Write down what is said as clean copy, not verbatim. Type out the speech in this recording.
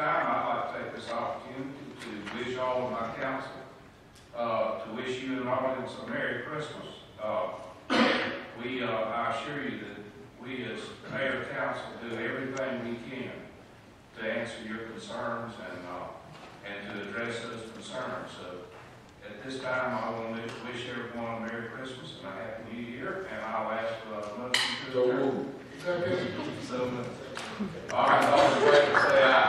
time, I'd like to take this opportunity to wish all of my council, to wish you and the audience a Merry Christmas. I assure you that we as Mayor Council do everything we can to answer your concerns and to address those concerns. So at this time, I want to wish everyone a Merry Christmas and a Happy New Year, and I'll ask a motion to adjourn. So moved. All right, all the way to say aye.